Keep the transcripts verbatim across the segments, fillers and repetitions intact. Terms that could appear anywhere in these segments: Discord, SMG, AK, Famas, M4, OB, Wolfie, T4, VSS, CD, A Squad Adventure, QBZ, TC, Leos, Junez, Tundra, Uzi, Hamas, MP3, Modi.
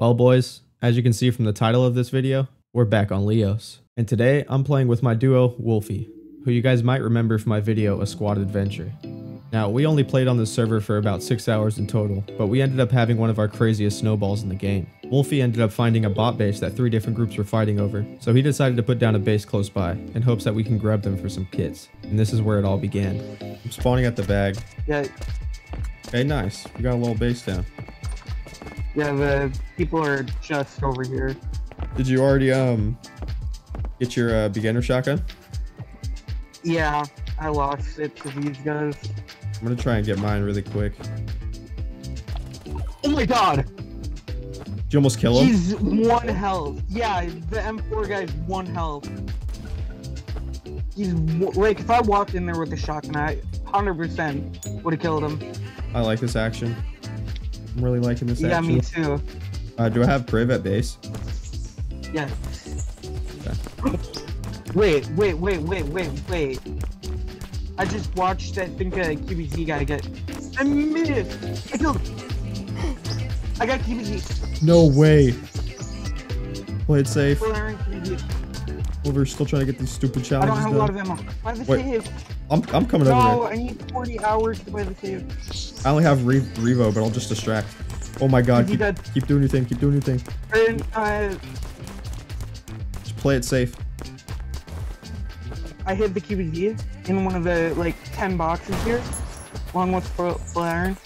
Well boys, as you can see from the title of this video, we're back on Leos. And today I'm playing with my duo Wolfie, who you guys might remember from my video A Squad Adventure. Now we only played on this server for about six hours in total, but we ended up having one of our craziest snowballs in the game. Wolfie ended up finding a bot base that three different groups were fighting over, so he decided to put down a base close by in hopes that we can grab them for some kits. And this is where it all began. I'm spawning at the bag. Yeah. Hey, nice. We got a little base down. Yeah, the people are just over here. Did you already um get your uh, beginner shotgun? Yeah, I lost it to these guns. I'm gonna try and get mine really quick. Oh my god! Did you almost kill him? He's one health. Yeah, the M four guy's one health. He's like, if I walked in there with a shotgun, I one hundred percent would have killed him. I like this action. I'm really liking this yeah, action. Yeah, me too. Uh, do I have Priv at base? Yes. Okay. Wait, wait, wait, wait, wait, wait. I just watched, I think, a Q B Z guy get... I missed! I killed... I got Q B Z. No way. Play it safe. Well, we're still trying to get these stupid challenges done. I don't have done. a lot of ammo. Buy the wait. save. I'm, I'm coming no, over there. No, I need forty hours to buy the save. I only have re Revo, but I'll just distract. Oh my god, keep, keep doing your thing, keep doing your thing. And, uh, just play it safe. I hid the Q B Z in one of the, like, ten boxes here, along with full iron.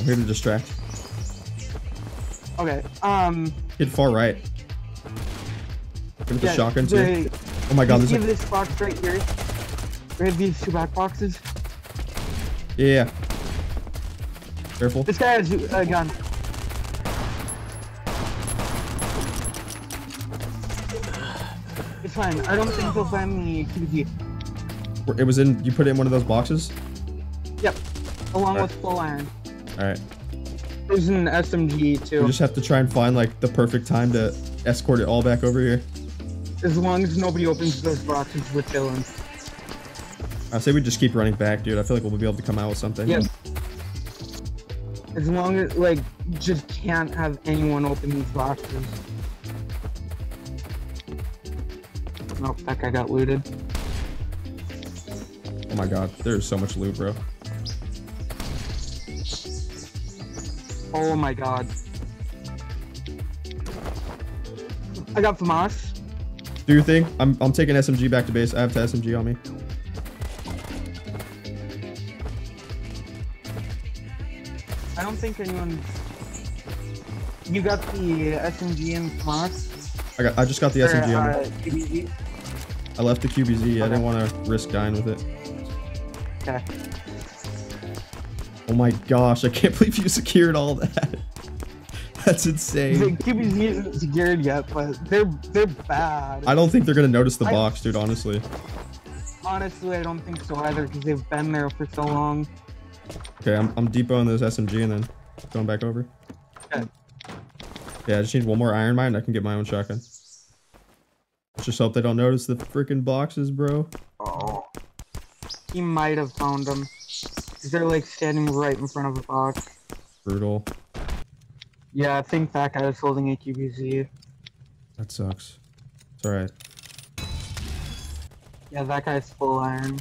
I'm here to distract. Okay, um... hit far right. Look at yeah, the shotgun, the, too. Oh my god, this is... this box right here. We have these two back boxes. Yeah. Careful. This guy has a gun. It's fine. I don't think he'll find the Q B Z. It was in. You put it in one of those boxes. Yep. Along right. with full iron. All right. There's an S M G too. We just have to try and find like the perfect time to escort it all back over here. As long as nobody opens those boxes, we're chilling. I say we just keep running back, dude. I feel like we'll be able to come out with something. Yes. As long as, like, just can't have anyone open these boxes. Nope, that guy got looted. Oh my god, there's so much loot, bro. Oh my god. I got Famas. Do your thing. I'm, I'm taking S M G back to base. I have to S M G on me. I don't think anyone. You got the S M G in Hamas? I got. I just got the or, S M G on. Uh, Q B Z? I left the Q B Z. Okay. I didn't want to risk dying with it. Okay. Oh my gosh! I can't believe you secured all that. That's insane. The Q B Z isn't secured yet, but they're they're bad. I don't think they're gonna notice the I, box, dude. Honestly. Honestly, I don't think so either, because they've been there for so long. Okay, I'm, I'm depoting those S M G and then going back over. Yeah. yeah, I just need one more iron mine and I can get my own shotgun. Let's just hope they don't notice the freaking boxes, bro. Oh. He might have found them. They're like standing right in front of a box. Brutal. Yeah, I think that guy was holding a Q B Z. That sucks. It's alright. Yeah, that guy's full iron.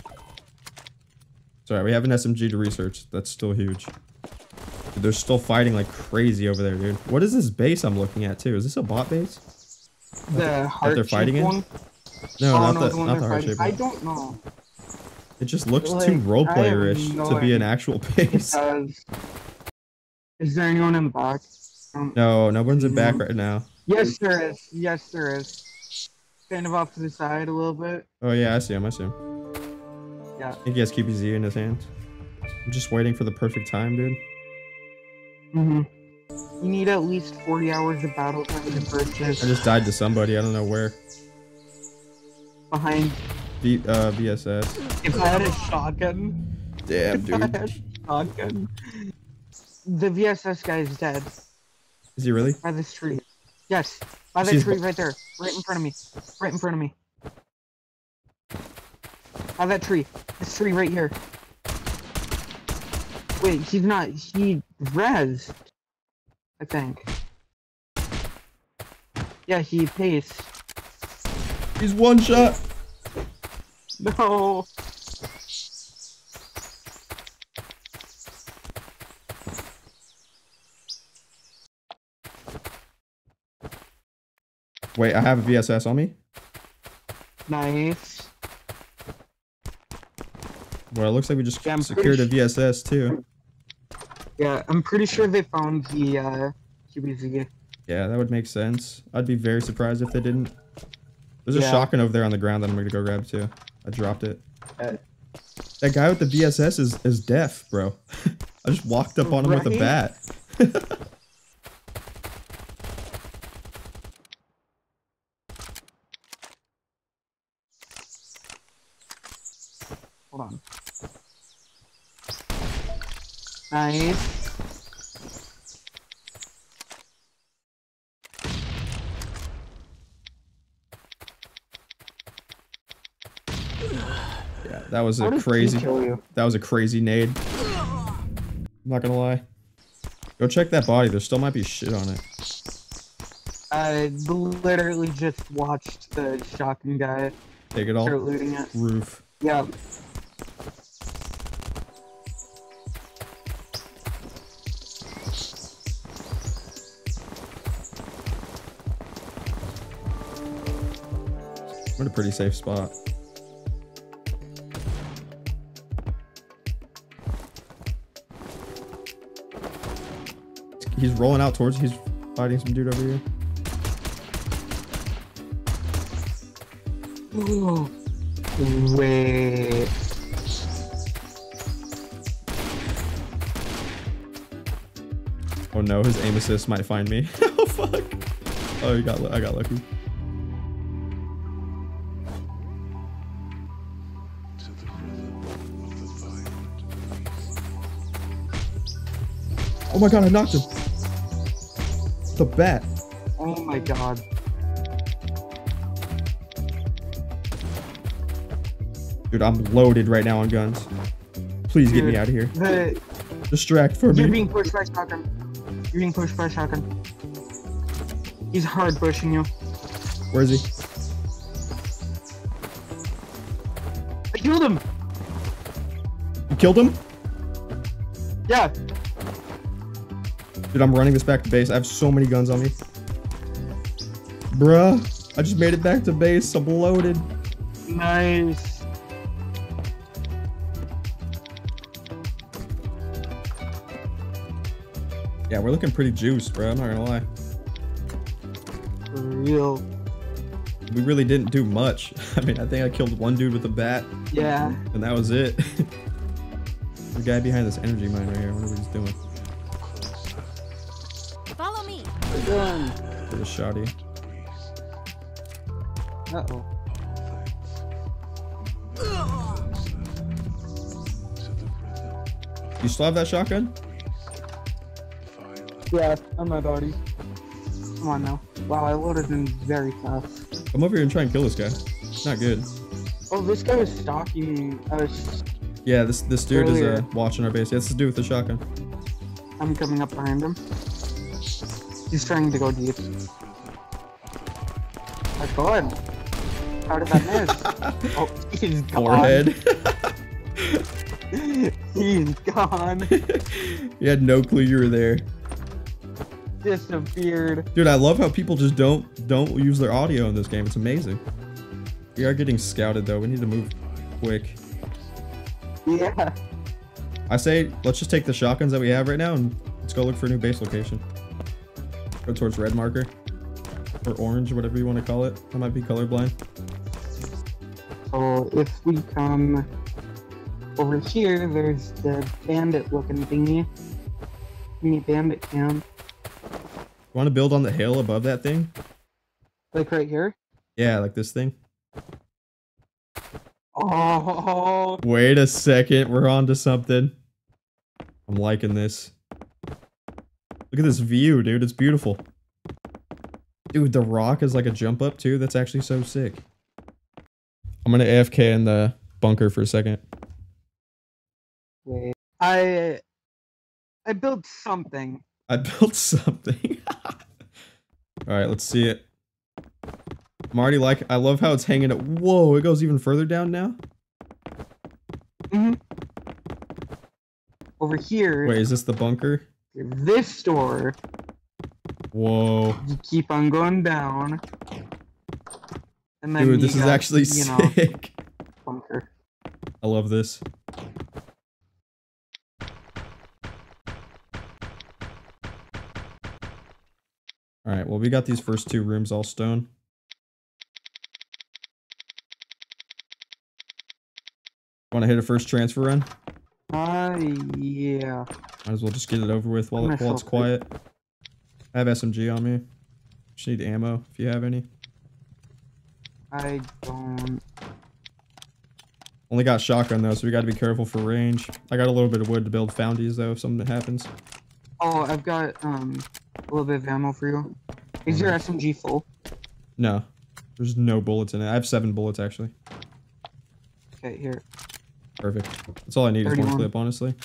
Sorry, we have an S M G to research. That's still huge. Dude, they're still fighting like crazy over there, dude. What is this base I'm looking at, too? Is this a bot base? The that, heart that they're fighting in? One? No, oh, not no, the, the, not the heart shape one. I don't know. It just looks like, too role player-ish no to be an actual base. Is there anyone in the box? Um, no, no one's in back right now. Yes, there is. Yes, there is. Kind of off to the side a little bit. Oh, yeah, I see him. I see him. Yeah. I think he has Q B Z in his hands. I'm just waiting for the perfect time, dude. Mm-hmm. You need at least forty hours of battle time to purchase. I just died to somebody. I don't know where. Behind. V uh, V S S. If I had a shotgun. Damn, dude. If I had a shotgun. The V S S guy is dead. Is he really? By this tree. Yes. By that She's tree right there. Right in front of me. Right in front of me. By that tree. This tree right here. Wait, he's not. He rezzed. I think. Yeah, he pays. He's one shot. No. Wait, I have a V S S on me. Nice. Well, it looks like we just yeah, secured a V S S too. Yeah, I'm pretty sure they found the uh, Q B Z. Yeah, that would make sense. I'd be very surprised if they didn't. There's yeah. a shotgun over there on the ground that I'm gonna go grab too. I dropped it. Uh, that guy with the V S S is is deaf, bro. I just walked up on him right? with a bat. Hold on. Nice. Yeah, that was a crazy. That was a crazy nade. I'm not gonna lie. Go check that body. There still might be shit on it. I literally just watched the shotgun guy. Take it all. Start looting it. Roof. Yeah. We're in a pretty safe spot. He's rolling out towards, he's fighting some dude over here. Ooh. Wait. Oh no, his aim assist might find me. Oh fuck. Oh, you got, I got lucky. Oh my god, I knocked him. The bat. Oh my god. Dude, I'm loaded right now on guns. Please Dude, get me out of here. The, Distract for you're me. You're being pushed by shotgun. You're being pushed by shotgun. He's hard pushing you. Where is he? I killed him. You killed him? Yeah. Dude, I'm running this back to base. I have so many guns on me. Bruh, I just made it back to base. I'm loaded. Nice. Yeah, we're looking pretty juiced, bro. I'm not gonna lie. For real. We really didn't do much. I mean, I think I killed one dude with a bat. Yeah. And that was it. The guy behind this energy mine right here. I wonder what he's doing. Gun. Get a shotty. Uh oh. Ugh. You still have that shotgun? Yeah, on my body. Come on now. Wow, I loaded him very fast. Come over here and try and kill this guy. It's not good. Oh, this guy was stalking us. Yeah, this this dude earlier. is uh, watching our base. He has to do with the shotgun. I'm coming up behind him. He's trying to go deep. My god. How did that miss? Oh, he's gone. Forehead. He's gone. You had no clue you were there. Disappeared. Dude, I love how people just don't don't use their audio in this game. It's amazing. We are getting scouted though. We need to move quick. Yeah. I say let's just take the shotguns that we have right now and let's go look for a new base location. Go towards red marker or orange, whatever you want to call it. I might be colorblind. So if we come over here, there's the bandit looking thingy. Mini bandit camp. You want to build on the hill above that thing? Like right here? Yeah, like this thing. Oh. Wait a second. We're on to something. I'm liking this. Look at this view, dude. It's beautiful. Dude, the rock is like a jump up, too. That's actually so sick. I'm gonna A F K in the bunker for a second. Wait. I... I built something. I built something. Alright, let's see it. I'm already like, I love how it's hanging up. Whoa, it goes even further down now? Mm-hmm. Over here. Wait, is this the bunker? This door. Whoa. You keep on going down. And then dude, this is got, actually you know, sick. Bunker. I love this. Alright, well, we got these first two rooms all stone. Want to hit a first transfer run? Uh, yeah. Might as well just get it over with while, it, while it's quiet. I have S M G on me. Just need ammo if you have any. I don't. Only got shotgun though, so we gotta be careful for range. I got a little bit of wood to build foundies though if something happens. Oh, I've got um a little bit of ammo for you. Is your S M G full? No. There's no bullets in it. I have seven bullets actually. Okay, here. Perfect. That's all I need is one clip, honestly.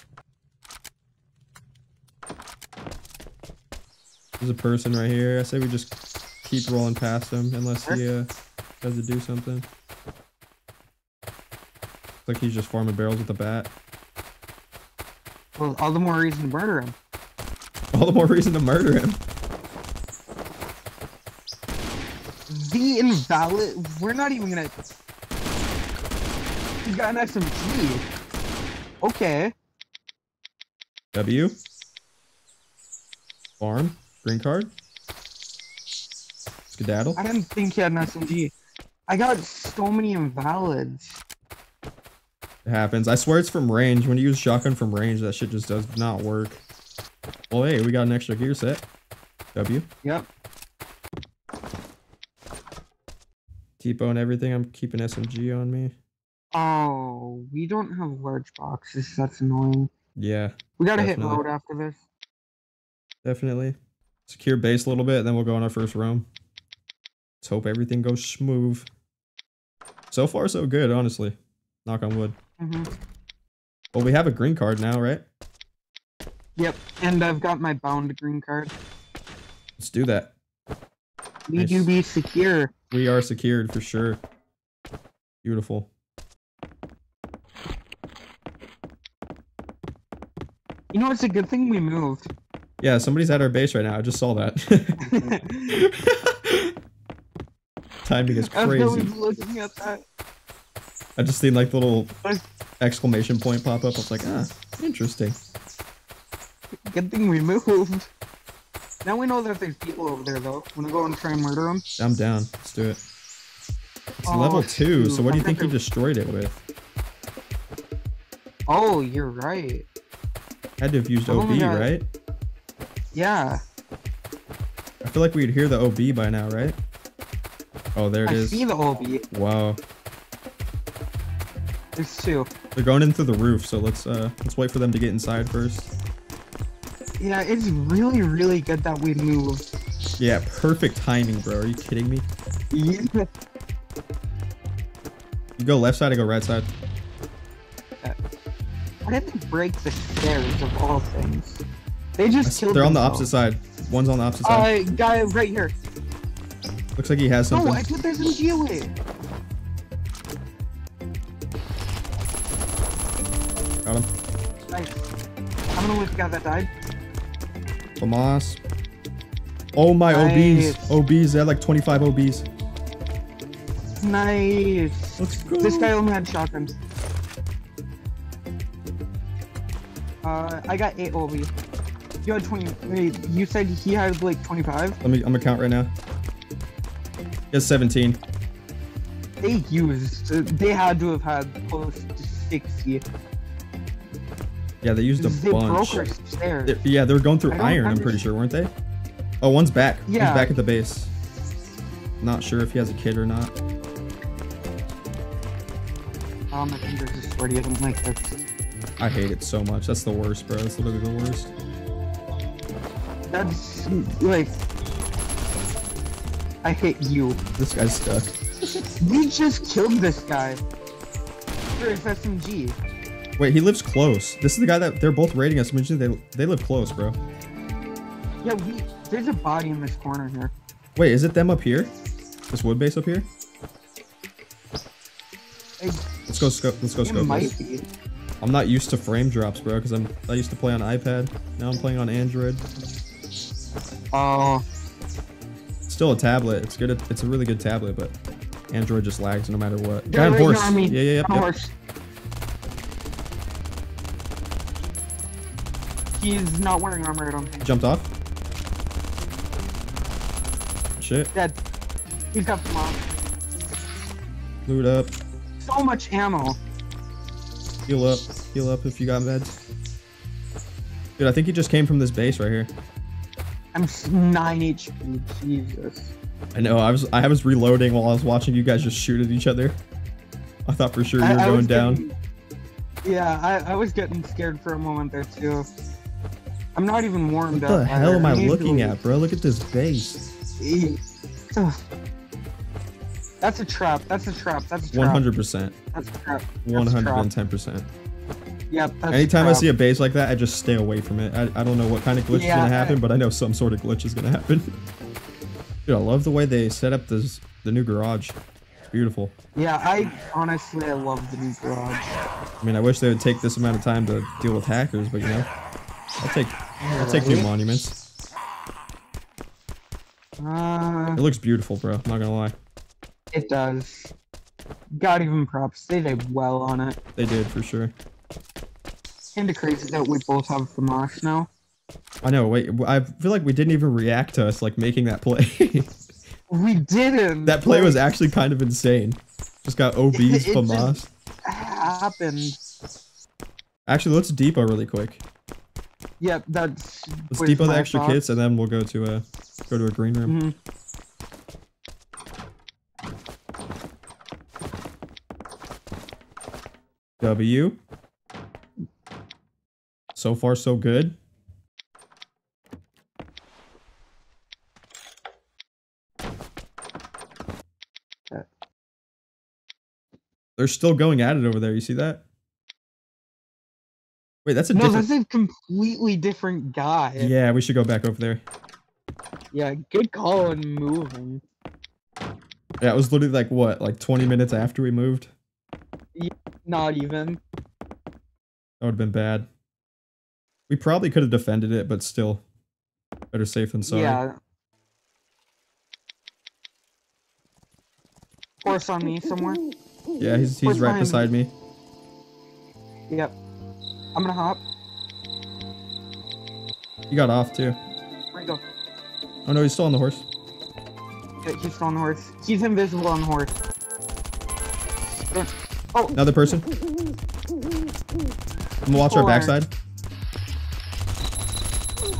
There's a person right here. I say we just keep rolling past him unless he uh, has to do something. Looks like he's just farming barrels with a bat. Well, all the more reason to murder him. All the more reason to murder him. The invalid... We're not even gonna... He's got an S M G. Okay. W. Farm. Green card. Skedaddle. I didn't think he had an S M G. I got so many invalids. It happens. I swear it's from range. When you use shotgun from range, that shit just does not work. Well, hey, we got an extra gear set. W. Yep. T-po and everything. I'm keeping S M G on me. Oh, we don't have large boxes. That's annoying. Yeah. We gotta definitely. hit road after this. Definitely. Secure base a little bit, and then we'll go on our first roam. Let's hope everything goes smooth. So far, so good, honestly. Knock on wood. Mm-hmm. Well, we have a green card now, right? Yep, and I've got my bound green card. Let's do that. We nice. do be secure. We are secured, for sure. Beautiful. You know, it's a good thing we moved. Yeah, somebody's at our base right now. I just saw that. Timing is crazy. I was looking at that. I just seen like the little exclamation point pop up. I was like, ah, interesting. Good thing we moved. Now we know that there's people over there, though. Want to go and try and murder them? I'm down. Let's do it. It's oh, level two, dude, so what do you think you destroyed it with? Oh, you're right. Had to have used oh O B, right? Yeah. I feel like we'd hear the O B by now, right? Oh, there it I is. I see the O B. Wow. There's two. They're going in through the roof, so let's uh let's wait for them to get inside first. Yeah, it's really, really good that we moved. Yeah, perfect timing, bro. Are you kidding me? Yeah. You go left side, I go right side. Why did they break the stairs of all things? They just killed They're on the opposite side. One's on the opposite side. Uh, guy right here. Looks like he has something. No, I put this in G O A. Got him. Nice. I don't know which guy that died. Famas. Oh my, nice. O Bs. O Bs. They had like twenty-five O Bs. Nice. Let's go. This guy only had shotguns. Uh, I got eight O Bs. You had twenty. Wait, you said he had like twenty-five? Let me. I'm gonna count right now. He has seventeen. They used. They had to have had close to sixty. Yeah, they used a they bunch. Broke our stairs. They're, yeah, they were going through iron. I'm pretty sure, weren't they? Oh, one's back. Yeah. One's back at the base. Not sure if he has a kid or not. Oh, my fingers are sweaty. I don't like this. I hate it so much. That's the worst, bro. That's literally the worst. That's like... I hate you. This guy's stuck. We just killed this guy. For his S M G. Wait, he lives close. This is the guy that they're both raiding us. They, they live close, bro. Yeah, we, there's a body in this corner here. Wait, is it them up here? This wood base up here? Hey, let's go scope. Let's go scope. Might be. I'm not used to frame drops, bro, because I'm I used to play on iPad. Now I'm playing on Android. Oh. It's still a tablet. It's good. At, it's a really good tablet, but Android just lags no matter what. Yeah, right, horse. No, I mean, yeah, yeah, yeah. Yep. Horse. He's not wearing armor, I don't think. Jumped off. Shit. Dead. He's got some off. Loot up. So much ammo. Heal up. Heal up if you got meds. Dude, I think he just came from this base right here. I'm nine H P. Jesus. I know. I was I was reloading while I was watching you guys just shoot at each other. I thought for sure you were I, I going down. Getting, yeah, I, I was getting scared for a moment there, too. I'm not even warmed what up. What the hell am I looking at, bro? Look at this base. That's a trap. That's a trap. That's a trap. one hundred percent. That's a trap. That's one hundred ten percent. Yep. That's Anytime I see a base like that, I just stay away from it. I, I don't know what kind of glitch yeah, is going to happen, I, but I know some sort of glitch is going to happen. Dude, I love the way they set up this the new garage. It's beautiful. Yeah, I honestly, I love the new garage. I mean, I wish they would take this amount of time to deal with hackers, but you know. I'll take, I'll take new monuments. Uh, it looks beautiful, bro. I'm not gonna lie. It does. God, even props. They did well on it. They did, for sure. Kinda crazy that we both have Famas now. I know, wait. I feel like we didn't even react to us, like, making that play. We didn't. That play like, was actually kind of insane. Just got O B's it, it Famas. Just happened. Actually, let's depot really quick. Yeah, that's. Let's depot the extra thoughts. kits, and then we'll go to a go to a green room. Mm-hmm. W. So far, so good. Okay. They're still going at it over there. You see that? Wait, that's a no, different... that's a completely different guy. Yeah, we should go back over there. Yeah, good call on moving. Yeah, it was literally like, what, like twenty minutes after we moved? Yeah, not even. That would have been bad. We probably could have defended it, but still. Better safe than sorry. Yeah. Horse on me somewhere. Yeah, he's, he's right beside me. Yep. I'm gonna hop. You got off too. Where'd he go? Oh no, he's still on the horse. Yeah, he's still on the horse. He's invisible on the horse. Oh! Another person. I'm gonna watch full our backside. Iron.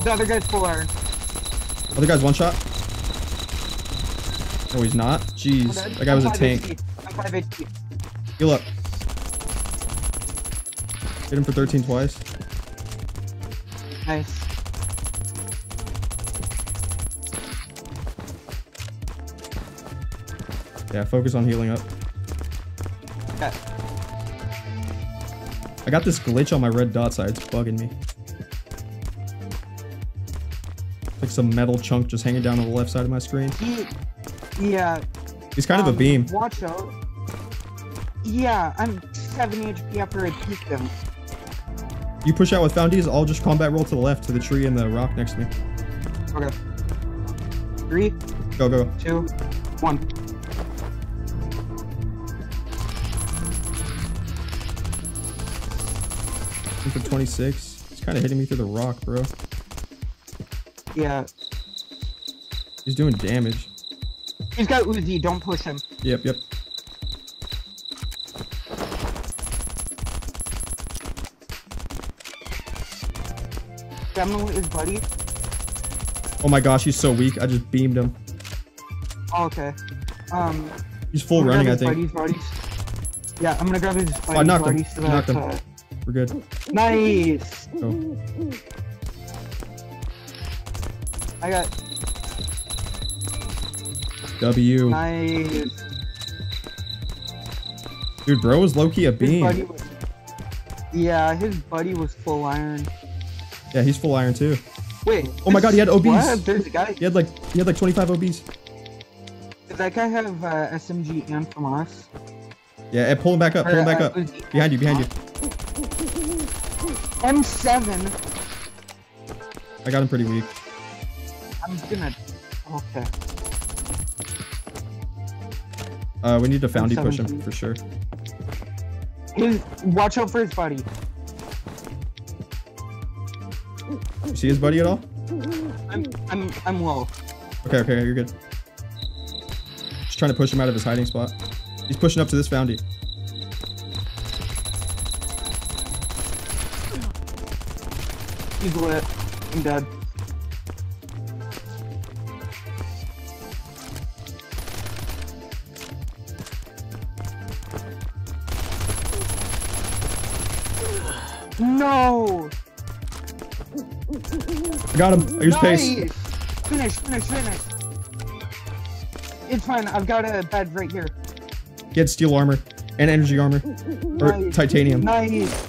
The other guy's full iron. Other guy's one shot. No, he's not. Jeez, oh, that, that guy was a tank. H P. Heal up. Hit him for thirteen twice. Nice. Yeah, focus on healing up. Okay. I got this glitch on my red dot side. It's bugging me. Like some metal chunk just hanging down on the left side of my screen. He, yeah. He's kind um, of a beam. Watch out. Yeah, I'm seven H P after I peeked him. You push out with foundies, I'll just combat roll to the left, to the tree and the rock next to me. Okay. Three. Go, go, go. Two. One. For twenty-six. He's kind of hitting me through the rock, bro. Yeah. He's doing damage. He's got Uzi, don't push him. Yep, yep. His buddy. Oh my gosh, he's so weak. I just beamed him. Oh, okay. Um, he's full running, I think. Buddies, buddies. Yeah, I'm gonna grab his buddies, oh, I knocked buddies him. I knocked him. We're good. Nice! Go. I got... W. Nice. Dude, bro was low-key a beam. His was... Yeah, his buddy was full iron. Yeah, he's full iron too. Wait. Oh my god, he had O Bs. What? There's a guy. He had like he had like twenty-five O Bs. Does that guy have uh, S M G and Famas? Yeah, and pull him back up. Pull him back up. Behind you. Behind you. M seven. I got him pretty weak. I'm gonna. Okay. Uh, we need to foundy push him for sure. His, watch out for his buddy. You see his buddy at all? I'm I'm I'm low. Okay, okay, you're good. Just trying to push him out of his hiding spot. He's pushing up to this foundy. He's lit. I'm dead. No! I got him. I used pace. Finish, finish, finish. It's fine. I've got a bed right here. He had steel armor and energy armor. Nice. Or titanium. Nice.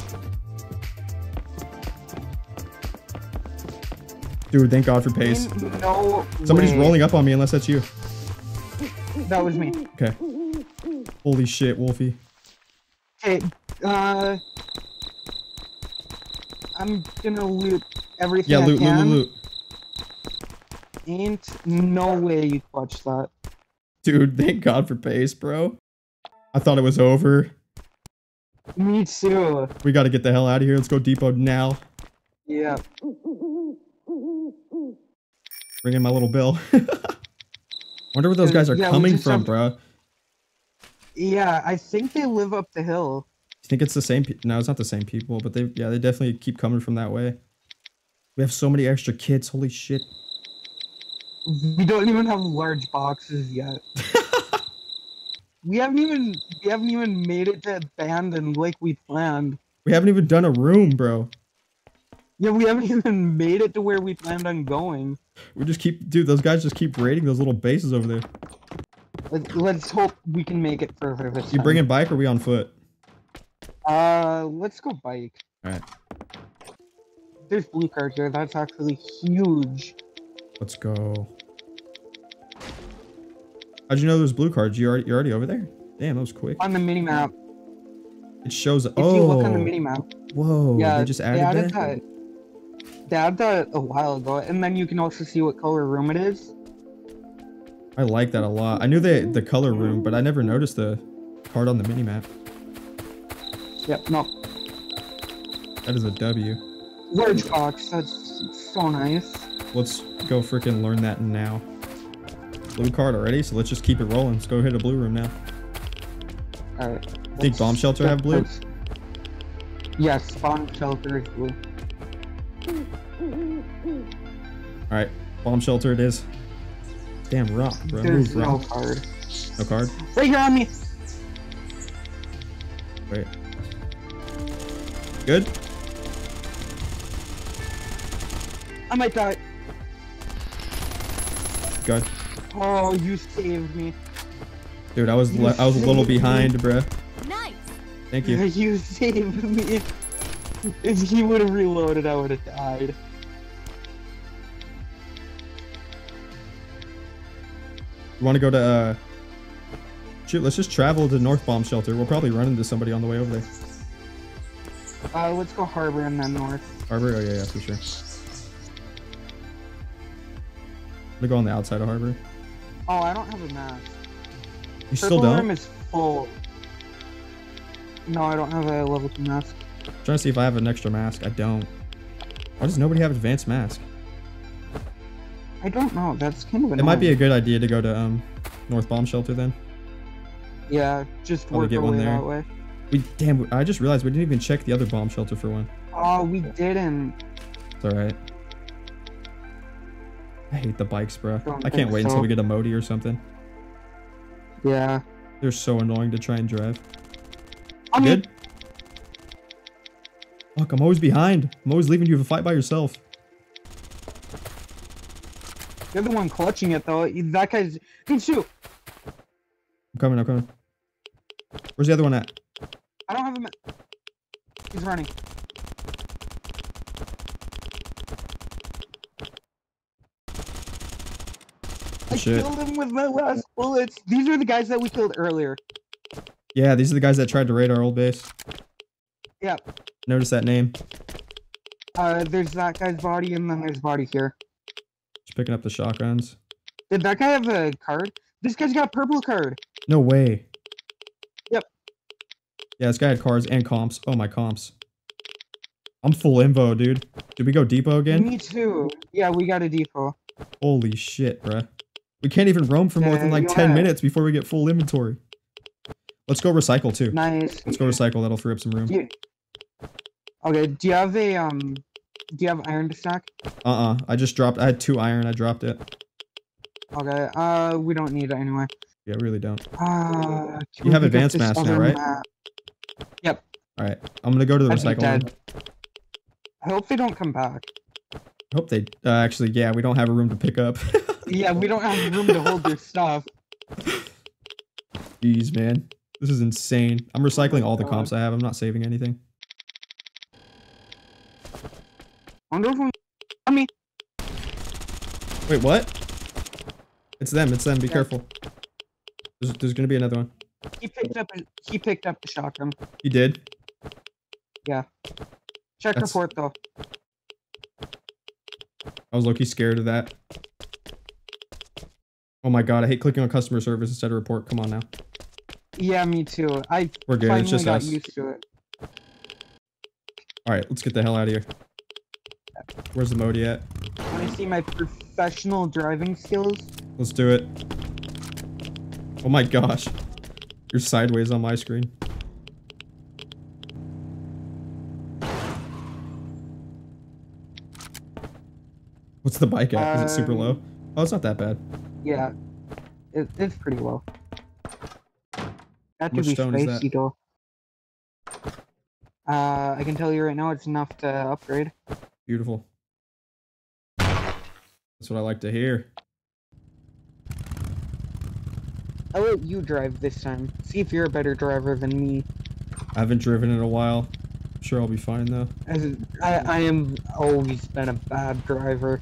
Dude, thank God for pace. No Somebody's way. rolling up on me unless that's you. That was me. Okay. Holy shit, Wolfie. Okay, uh... I'm gonna loot everything. Yeah, loot, I can. loot, loot, loot. Ain't no way you clutched that. Dude, thank God for pace, bro. I thought it was over. Me too. We gotta get the hell out of here. Let's go depot now. Yeah. Bring in my little bill. Wonder where those guys are yeah, coming from, have... bro. Yeah, I think they live up the hill. I think it's the same people. No, it's not the same people, but they, yeah, they definitely keep coming from that way. We have so many extra kits. Holy shit. We don't even have large boxes yet. we haven't even, we haven't even made it to abandon like we planned. We haven't even done a room, bro. Yeah, we haven't even made it to where we planned on going. We just keep, dude, those guys just keep raiding those little bases over there. Let's, let's hope we can make it further this time. You bringing bike or are we on foot? Uh, let's go bike. Alright. There's blue card here. That's actually huge. Let's go. How'd you know there's blue cards? You already, you're already over there? Damn, that was quick. On the minimap. It shows... If oh! If you look on the minimap. Whoa, yeah, they just added, they added that? that? They added that a while ago. And then you can also see what color room it is. I like that a lot. I knew the, the color room, but I never noticed the card on the minimap. Yep, no. That is a W. Large box, that's so nice. Let's go freaking learn that now. Blue card already, so let's just keep it rolling. Let's go hit a blue room now. Alright. I think bomb shelter have blue? Yes, bomb shelter is blue. Alright, bomb shelter it is. Damn rock, bro. There's no card. No card? Right here on me! Wait. Good. I might die. Good. Oh, you saved me. Dude, I was I was a little behind, bruh. Nice. Thank you. You saved me. If he would have reloaded, I would have died. You want to go to? Uh... Shoot, let's just travel to North Bomb Shelter. We'll probably run into somebody on the way over there. Uh, let's go harbor and then north. Harbor? Oh, yeah, yeah, for sure. I'm gonna go on the outside of harbor. Oh, I don't have a map. You Purple still don't? Room is full. No, I don't have a level two mask. I'm trying to see if I have an extra mask. I don't. Why does nobody have advanced mask? I don't know. That's kind of annoying. It might be a good idea to go to um, North Bomb Shelter then. Yeah, just work our way that way. We, damn, I just realized we didn't even check the other bomb shelter for one. Oh, we didn't. It's alright. I hate the bikes, bro. Don't I can't wait so. until we get a Modi or something. Yeah. They're so annoying to try and drive. I'm good? Fuck, I'm always behind. I'm always leaving you to fight by yourself. You're the one clutching it, though. That guy's... Dude, shoot! I'm coming, I'm coming. Where's the other one at? I don't have him. He's running. I Shit. killed him with my last bullets. These are the guys that we killed earlier. Yeah, these are the guys that tried to raid our old base. Yeah. Notice that name. Uh, there's that guy's body, and then there's body here. Just picking up the shotguns. Did that guy have a card? This guy's got a purple card. No way. Yep. Yeah, this guy had cards and comps. Oh, my comps. I'm full invo, dude. Did we go depot again? Me too. Yeah, we got a depot. Holy shit, bruh. We can't even roam for more than like yeah. ten minutes before we get full inventory. Let's go recycle too. Nice. Let's go recycle. That'll free up some room. You... Okay. Do you have a um? Do you have iron to stack? Uh uh. I just dropped. I had two iron. I dropped it. Okay. Uh, we don't need it anyway. Yeah, we really don't. Uh, you have advanced mass now, right? Map? Yep. All right. I'm gonna go to the I recycle. Dead. I hope they don't come back. I hope they uh, actually. Yeah, we don't have a room to pick up. Yeah, we don't have room to hold your stuff. Jeez, man. This is insane. I'm recycling all the comps I have. I'm not saving anything. Wonderful. On me. Wait, what? It's them. It's them. Be yeah. careful. There's, there's gonna be another one. He picked up. A, he picked up the shotgun. He did. Yeah. Check That's... report though. I was low-key scared of that. Oh my god! I hate clicking on customer service instead of report. Come on now. Yeah, me too. I We're good. It's just got us. used to it. All right, let's get the hell out of here. Where's the Modi at? Want to see my professional driving skills? Let's do it. Oh my gosh, you're sideways on my screen. What's the bike at? Um, Is it super low? Oh, it's not that bad. Yeah, it, it's pretty low. That Which stone is that? Eagle. Uh, I can tell you right now, it's enough to upgrade. Beautiful. That's what I like to hear. I'll let you drive this time. See if you're a better driver than me. I haven't driven in a while. I'm sure I'll be fine though. As I, I am always been a bad driver.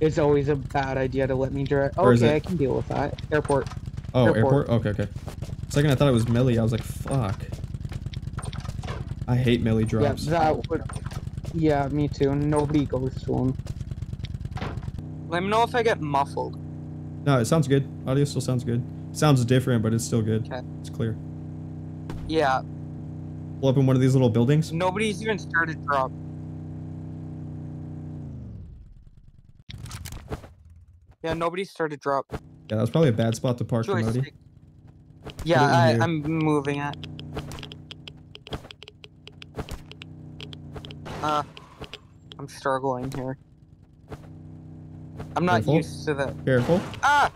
It's always a bad idea to let me drive. Okay, I can deal with that. Airport. Oh, airport. airport? Okay, okay. Second, I thought it was melee. I was like, "Fuck!" I hate melee drops. Yeah, that would. Yeah, me too. Nobody goes to them. Let me know if I get muffled. No, it sounds good. Audio still sounds good. Sounds different, but it's still good. Okay. It's clear. Yeah. Pull up in one of these little buildings. Nobody's even started drop. Yeah, nobody started drop. Yeah, that was probably a bad spot to park for Modi. Yeah, I, I'm moving it. Uh, I'm struggling here. I'm not Careful. used to that. Careful. Ah!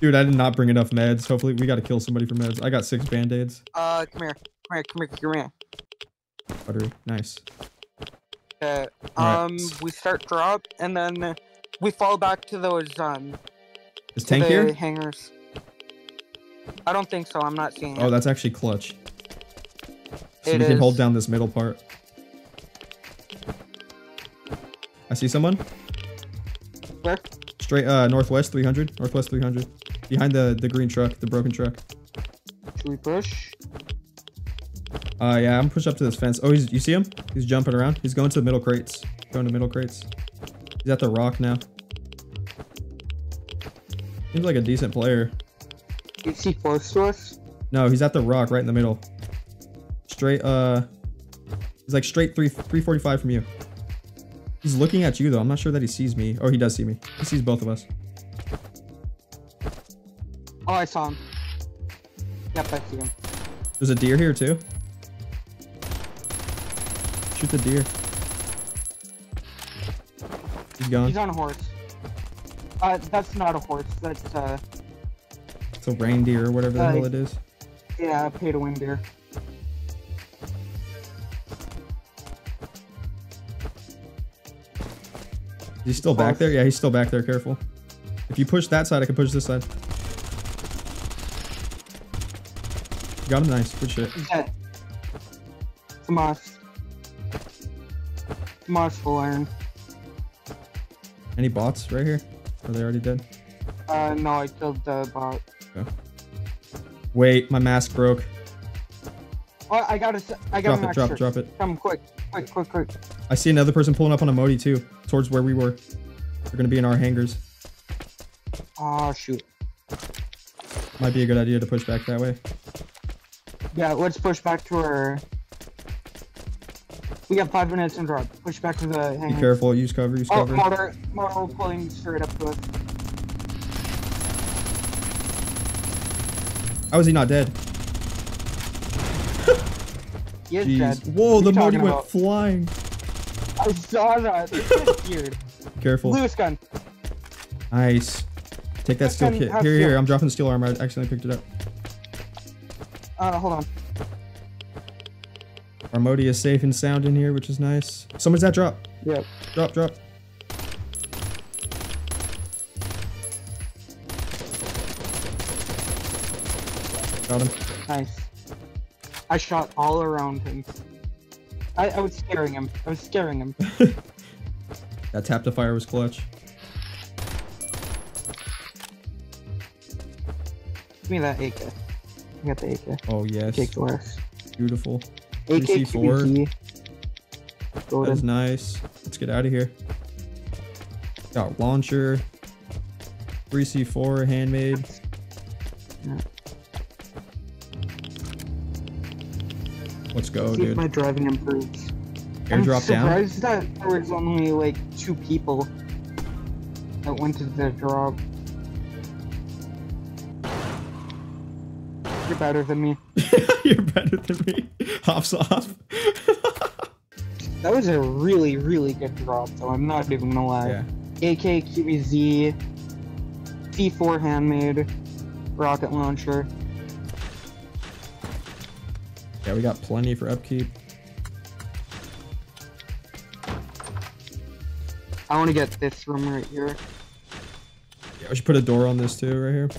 Dude, I did not bring enough meds. Hopefully, we gotta kill somebody for meds. I got six band-aids. Uh, come here. Come here, come here, come here. Buttery. Nice. Okay, um, right. we start drop, and then... We fall back to those, um... Is tank here? Hangers. I don't think so, I'm not seeing it. Oh, that's actually clutch. So we can hold down this middle part. I see someone. Where? Straight, uh, northwest three hundred. Northwest three hundred. Behind the, the green truck, the broken truck. Should we push? Uh, yeah, I'm gonna push up to this fence. Oh, he's, you see him? He's jumping around. He's going to the middle crates. Going to middle crates. He's at the rock now. Seems like a decent player. Is he close to us? No, he's at the rock right in the middle. Straight, uh... He's like straight three forty-five from you. He's looking at you though. I'm not sure that he sees me. Oh, he does see me. He sees both of us. Oh, I saw him. Yep, I see him. There's a deer here too. Shoot the deer. He's gone. He's on a horse. Uh, that's not a horse. That's, uh... It's a reindeer or whatever uh, the hell it is. Yeah, pay-to-win deer. He's still back there? Yeah, he's still back there. Careful. If you push that side, I can push this side. Got him. Nice. Good shit. He's dead. Hamas. Mod full iron. Any bots right here? Are they already dead? Uh, no, I killed the bot. Okay. Wait, my mask broke. Oh, I got a, I got a mask. Drop it, drop, drop it. Come quick, quick, quick, quick. I see another person pulling up on a Modi too, towards where we were. They're gonna be in our hangars. Oh, shoot. Might be a good idea to push back that way. Yeah, let's push back to our... We got five minutes and drop. Push back to the hangar. Be careful, use cover, use oh, cover. Motor, motor pulling straight up to us. How is he not dead? He is dead. Whoa, the Modi went about? flying. I saw that. It's weird. Careful. Lewis gun. Nice. Take that steel kit. Here, steel. here, I'm dropping steel armor. I accidentally picked it up. Uh, hold on. Our Modi is safe and sound in here, which is nice. Someone's at drop. Yep. Drop, drop. Got him. Nice. I shot all around him. I, I was scaring him. I was scaring him. That tap to fire was clutch. Give me that A K. I got the A K. Oh, yes. Beautiful. A K T C four. That is nice. Let's get out of here. Got launcher. three C four, handmade. Yeah. Let's go, Let's see dude. If my driving improves. Airdrop I'm down. I'm surprised that there was only like two people that went to the drop. You're better than me. You're better than me. Hops off. That was a really, really good drop, though. I'm not even gonna lie. Yeah. A K, Q B Z, T four handmade, rocket launcher. Yeah, we got plenty for upkeep. I want to get this room right here. Yeah, we should put a door on this too, right here.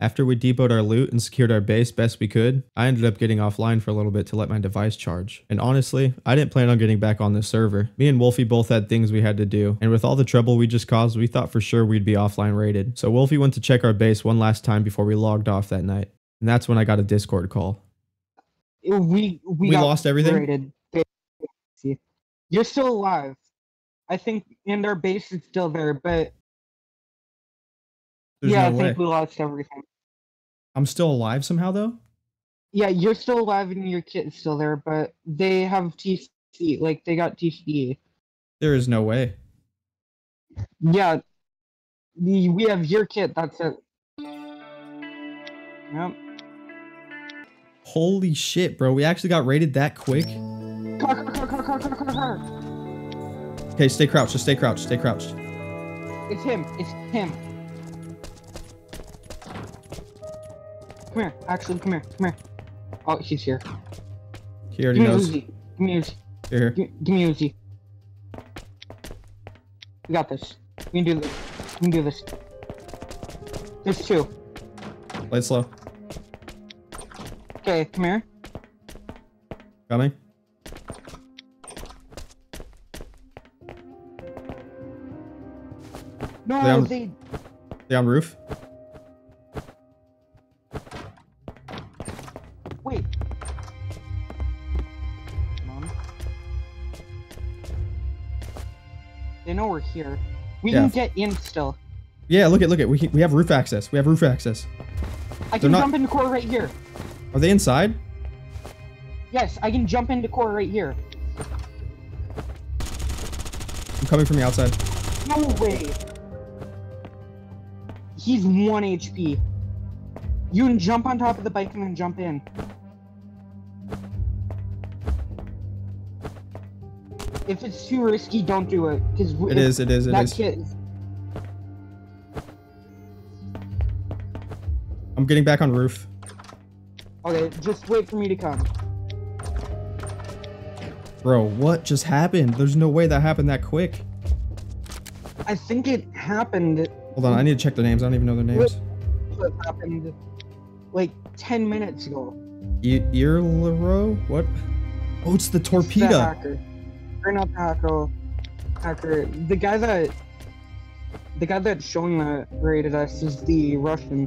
After we depot our loot and secured our base best we could, I ended up getting offline for a little bit to let my device charge. And honestly, I didn't plan on getting back on this server. Me and Wolfie both had things we had to do, and with all the trouble we just caused, we thought for sure we'd be offline raided. So Wolfie went to check our base one last time before we logged off that night. And that's when I got a Discord call. We, we, we lost everything? Raided. You're still alive. I think, and our base is still there, but... There's yeah, no I way. think we lost everything. I'm still alive somehow, though? Yeah, you're still alive and your kit is still there, but they have T C. Like, they got T C. There is no way. Yeah. We have your kit, that's it. Yep. Holy shit, bro. We actually got raided that quick? Car, car, car, car, car, car, car. Okay, stay crouched. Just stay crouched. Stay crouched. It's him. It's him. Come here, actually, come here, come here. Oh, she's here. He already give knows. Uzi. Give me Uzi. Here. Give, give me Uzi. We got this. We can do this. We can do this. There's two. Play slow. Okay, come here. Coming. No, they on, they... they on roof? They know we're here. We yeah. can get in still. Yeah, look at, look at. We can, we have roof access. We have roof access. I They're can not... jump into core right here. Are they inside? Yes, I can jump into core right here. I'm coming from the outside. No way. He's one H P. You can jump on top of the bike and then jump in. If it's too risky, don't do it. Cause it is, it is, it that is. Kid... I'm getting back on roof. Okay, just wait for me to come. Bro, what just happened? There's no way that happened that quick. I think it happened... Hold on, I need to check their names. I don't even know their names. What happened like ten minutes ago. E Earlero? What? Oh, it's the torpedo. It's the hacker. Not the hacker. hacker. The guy that the guy that's showing that raided us is the Russian.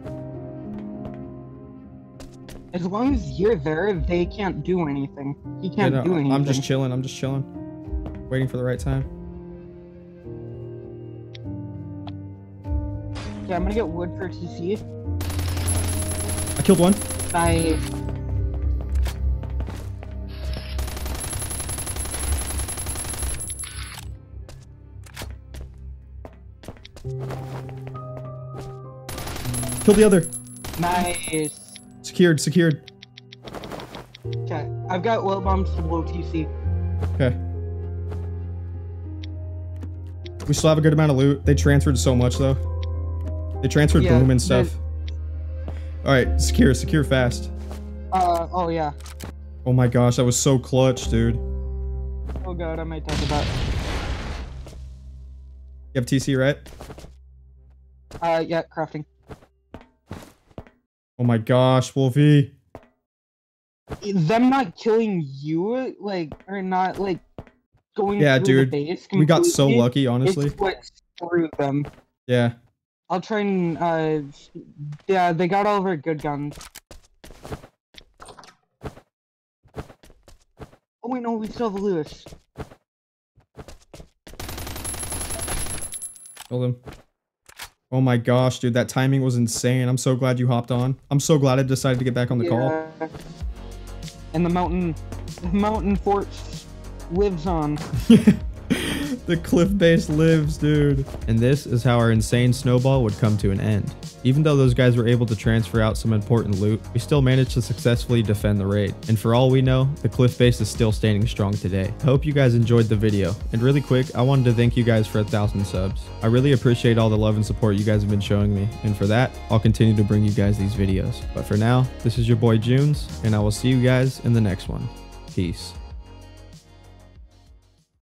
As long as you're there, they can't do anything. He can't yeah, no, do anything. I'm just chilling. I'm just chilling, waiting for the right time. Yeah, I'm gonna get wood for T C. I killed one. I. Kill the other. Nice. Secured, secured. Okay, I've got oil bombs to blow T C. Okay. We still have a good amount of loot. They transferred so much though. They transferred yeah, boom and stuff. All right, secure, secure fast. Uh oh yeah. Oh my gosh, that was so clutch, dude. Oh god, I might talk about. You have T C, right? Uh, yeah, crafting. Oh my gosh, Wolfie. Them not killing you, like, or not, like, going yeah, through dude. the base completely. We got so lucky, honestly. It's what screwed them. Yeah. I'll try and, uh, yeah, they got all of our good guns. Oh wait, no, we still have a Leos. Killed him. Oh my gosh, dude, that timing was insane. I'm so glad you hopped on. I'm so glad I decided to get back on the yeah. call. And the mountain, mountain fort lives on. The cliff base lives, dude. And this is how our insane snowball would come to an end. Even though those guys were able to transfer out some important loot, we still managed to successfully defend the raid. And for all we know, the cliff base is still standing strong today. I hope you guys enjoyed the video. And really quick, I wanted to thank you guys for a thousand subs. I really appreciate all the love and support you guys have been showing me. And for that, I'll continue to bring you guys these videos. But for now, this is your boy Junez, and I will see you guys in the next one. Peace.